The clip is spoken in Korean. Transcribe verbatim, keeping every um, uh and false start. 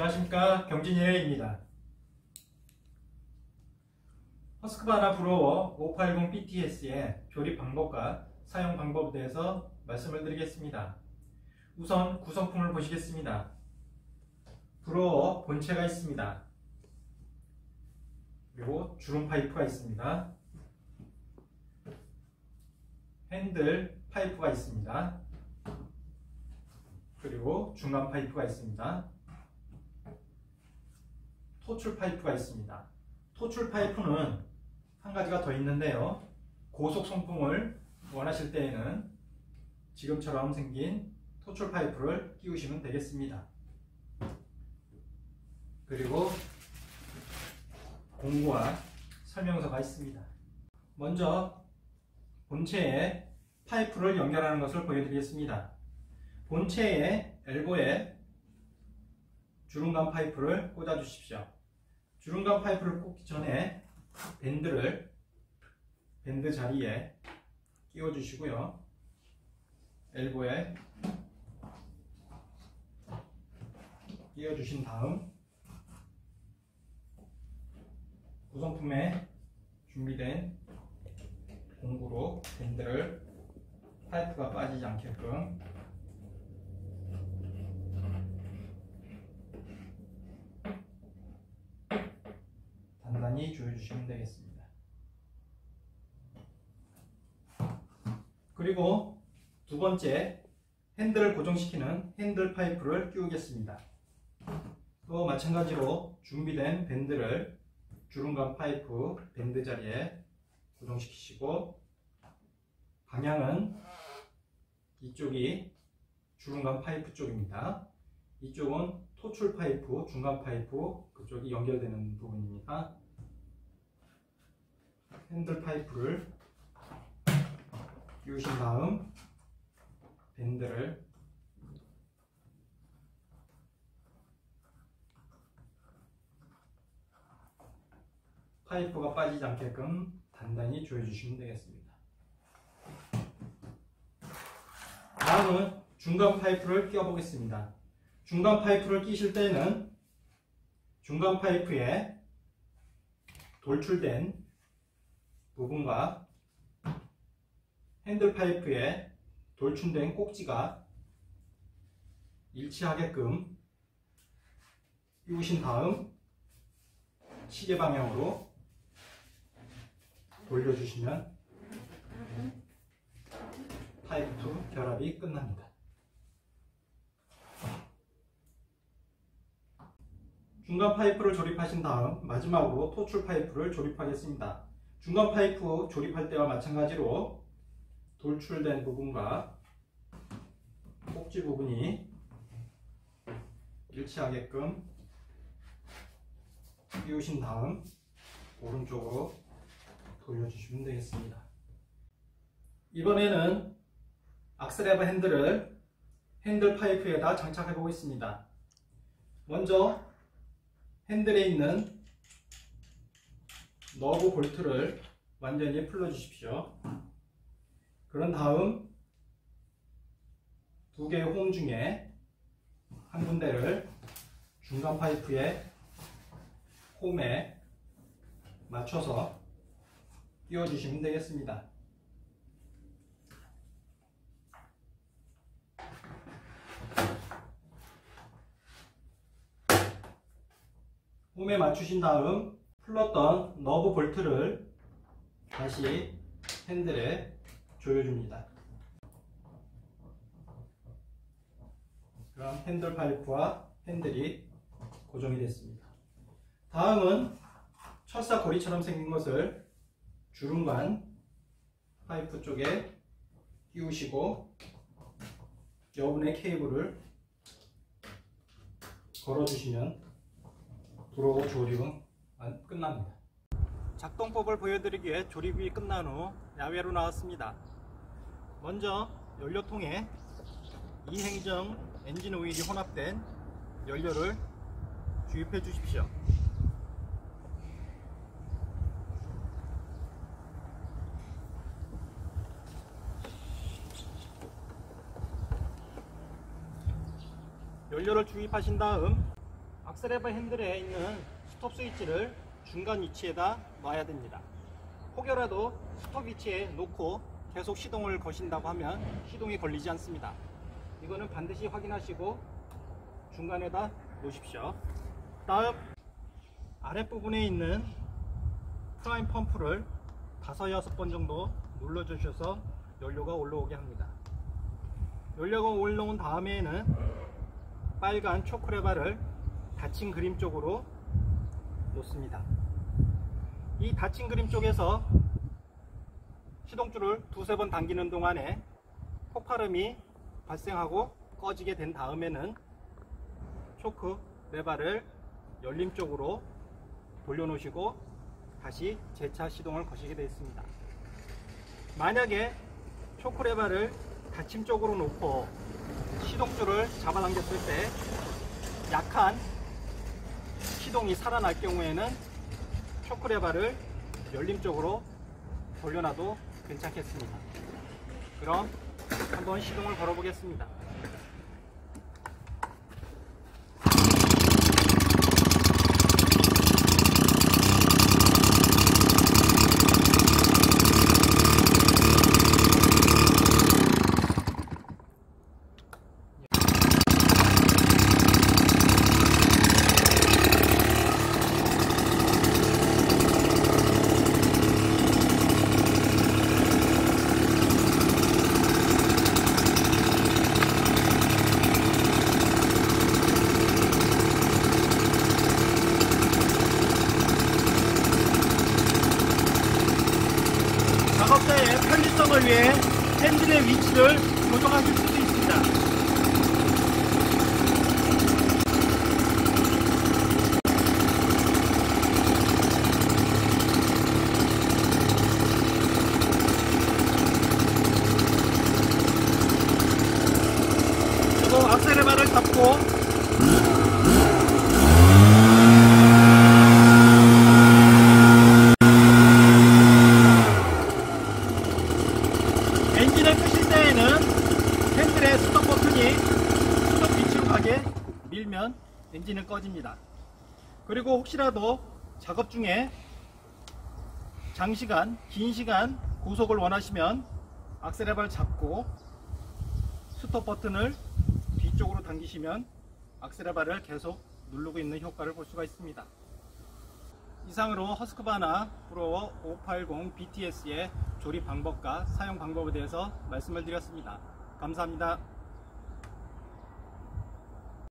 안녕하십니까, 경진예입니다. 허스크바나 브로워 오백팔십 비티에스의 조립 방법과 사용 방법에 대해서 말씀을 드리겠습니다. 우선 구성품을 보시겠습니다. 브로워 본체가 있습니다. 그리고 주름 파이프가 있습니다. 핸들 파이프가 있습니다. 그리고 중간 파이프가 있습니다. 토출 파이프가 있습니다. 토출 파이프는 한 가지가 더 있는데요, 고속 송풍을 원하실 때에는 지금처럼 생긴 토출 파이프를 끼우시면 되겠습니다. 그리고 공구와 설명서가 있습니다. 먼저 본체에 파이프를 연결하는 것을 보여드리겠습니다. 본체의 엘보에 주름관 파이프를 꽂아주십시오. 주름관 파이프를 꽂기 전에 밴드를 밴드 자리에 끼워주시고요, 엘보에 끼워주신 다음 구성품에 준비된 공구로 밴드를 파이프가 빠지지 않게끔 단단히 조여주시면 되겠습니다. 그리고 두 번째, 핸들을 고정시키는 핸들 파이프를 끼우겠습니다. 또 마찬가지로 준비된 밴드를 주름관 파이프 밴드 자리에 고정시키시고, 방향은 이쪽이 주름관 파이프 쪽입니다. 이쪽은 토출 파이프, 중간 파이프, 그쪽이 연결되는 부분입니다. 핸들 파이프를 끼우신 다음 밴드를 파이프가 빠지지 않게끔 단단히 조여주시면 되겠습니다. 다음은 중간 파이프를 끼워 보겠습니다. 중간 파이프를 끼실 때는 중간 파이프에 돌출된 부분과 핸들 파이프에 돌출된 꼭지가 일치하게끔 끼우신 다음 시계 방향으로 돌려주시면 파이프 이 결합이 끝납니다. 중간 파이프를 조립하신 다음 마지막으로 토출 파이프를 조립하겠습니다. 중간 파이프 조립할 때와 마찬가지로 돌출된 부분과 꼭지 부분이 일치하게끔 끼우신 다음 오른쪽으로 돌려주시면 되겠습니다. 이번에는 악셀레버 핸들을 핸들 파이프에다 장착해 보겠습니다. 먼저 핸들에 있는 너브 볼트를 완전히 풀러 주십시오. 그런 다음 두 개의 홈 중에 한 군데를 중간 파이프의 홈에 맞춰서 끼워 주시면 되겠습니다. 홈에 맞추신 다음 풀었던 너브 볼트를 다시 핸들에 조여줍니다. 그럼 핸들 파이프와 핸들이 고정이 됐습니다. 다음은 철사 고리처럼 생긴 것을 주름관 파이프 쪽에 끼우시고 여분의 케이블을 걸어주시면 브로워 조립은 끝납니다. 작동법을 보여드리기 위해 조립이 끝난 후 야외로 나왔습니다. 먼저 연료통에 이행정 엔진 오일이 혼합된 연료를 주입해 주십시오. 연료를 주입하신 다음 스트랩 핸들에 있는 스톱 스위치를 중간 위치에다 놔야 됩니다. 혹여라도 스톱 위치에 놓고 계속 시동을 거신다고 하면 시동이 걸리지 않습니다. 이거는 반드시 확인하시고 중간에다 놓으십시오. 다음, 아랫부분에 있는 프라임 펌프를 다섯 여섯 번 정도 눌러주셔서 연료가 올라오게 합니다. 연료가 올라온 다음에는 빨간 초크레바를 닫힌 그림 쪽으로 놓습니다. 이 닫힌 그림 쪽에서 시동줄을 두세 번 당기는 동안에 폭발음이 발생하고 꺼지게 된 다음에는 초크 레버를 열림 쪽으로 돌려놓으시고 다시 재차 시동을 거시게 되어 있습니다. 만약에 초크 레버를 닫힘 쪽으로 놓고 시동줄을 잡아당겼을 때 약한 시동이 살아날 경우에는 초크 레버를 열림 쪽으로 돌려놔도 괜찮겠습니다. 그럼 한번 시동을 걸어 보겠습니다. 작업자의 편리성을 위해 핸들의 위치를 조정하실 수도 있습니다. 그리고 악셀레버를 잡고 엔진을 끄실 때에는 핸들의 스톱 버튼이 스톱 위치로 가게 밀면 엔진은 꺼집니다. 그리고 혹시라도 작업 중에 장시간, 긴 시간 고속을 원하시면 악셀레버를 잡고 스톱 버튼을 뒤쪽으로 당기시면 악셀레버를 계속 누르고 있는 효과를 볼 수가 있습니다. 이상으로 허스크바나 프로 오백팔십 비티에스의 조립 방법과 사용 방법에 대해서 말씀을 드렸습니다. 감사합니다.